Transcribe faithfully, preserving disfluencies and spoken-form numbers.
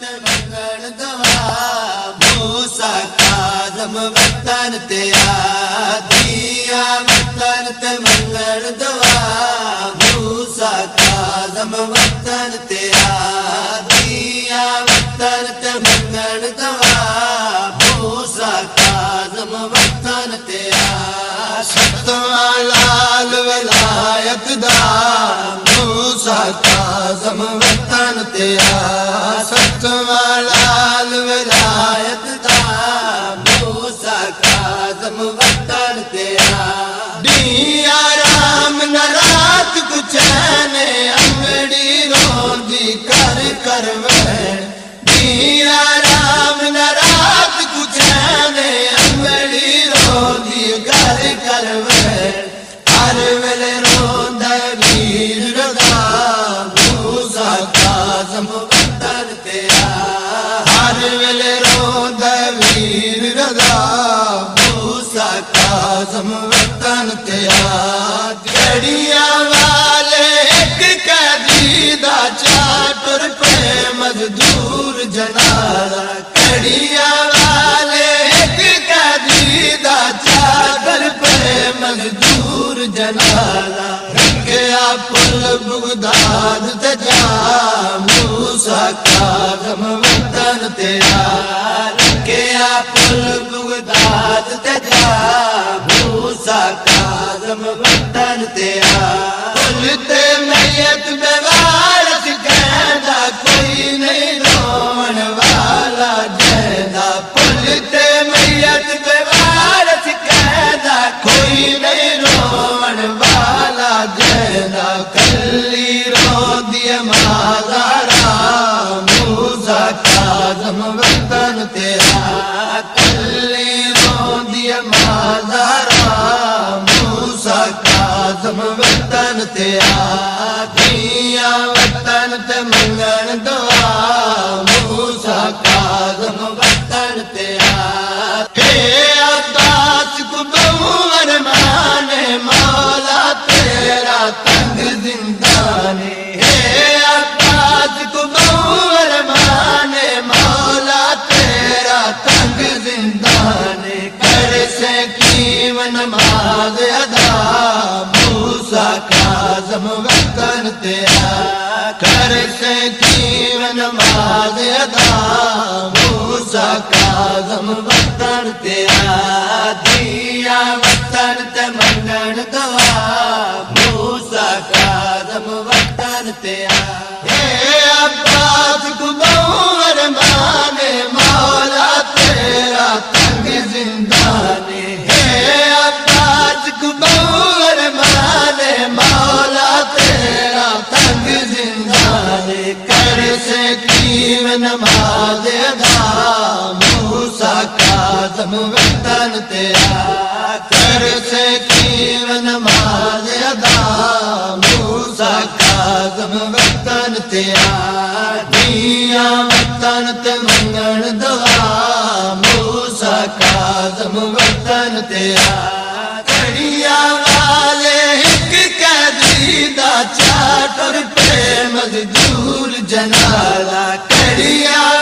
موسا کاظم وطن تے آ دیا وطن تے منگل دعا موسا کاظم وطن تے آ دیا وطن تے منگل دعا موسا کاظم وطن تے آ شتواں لال ولایت دا موسا کاظم وطن تے آ شتواں لال ولایت وطن تے آ دیا رام نرات کچھن انگڑی روندی کر کر وے دیا رام نرات کچھن انگڑی روندی کر کر وے ہر ویلے روندا ویر رضا موسا کاظم وطن تے آ ہر ویلے روندا ویر رضا موسا کاظم وطن تے آ جڑیاں والے اک قیدی دا چاٹر پے مزدور جنازہ جڑیاں والے اک قیدی دا چاٹر پے مزدور جنازہ رکھیا پل بغداد تے جا موسا کاظم وطن تے آ رکھیا پل بغداد تے جا موسا کاظم وطن تے آ بولتے میت بے وارث کہندا کوئی نہیں رون والا جہدا بولتے میت بے وارث کہندا کوئی نہیں رون والا جہدا کلی روندی ماں زارا موسا کاظم وطن تے آ کلی روندی ماں زارا کاظم وطن تے آ دیا وطن تے منگن دعا موسا کاظم وطن تے آ اے اداس کو بہو ارمان مولا تیرا تنگ زندان اے اداس کو بہو ارمان مولا تیرا تنگ زندان کر سے کیم نماز ادا موسا کاظم وطن تے آ کر سے کیم نماز ادا موسا کاظم وطن تے آ دیا وطن تے منگن دعا موسا کاظم وطن تے آ اے عباس کو بہو ارمان مولا تیرا تنگ زندان ہے عباس کو بہو ارمان مولا تیرا تنگ زندان کر سے کیم نماز ادا موسا کاظم وطن تے آ کر سے کیم نماز ادا موسا کاظم وطن تے آ دیا وطن تے منگن دعا موسا کاظم وطن تے آ جڑیاں والے اک قیدی دا چاٹر پے مزدور جنازہ جڑیاں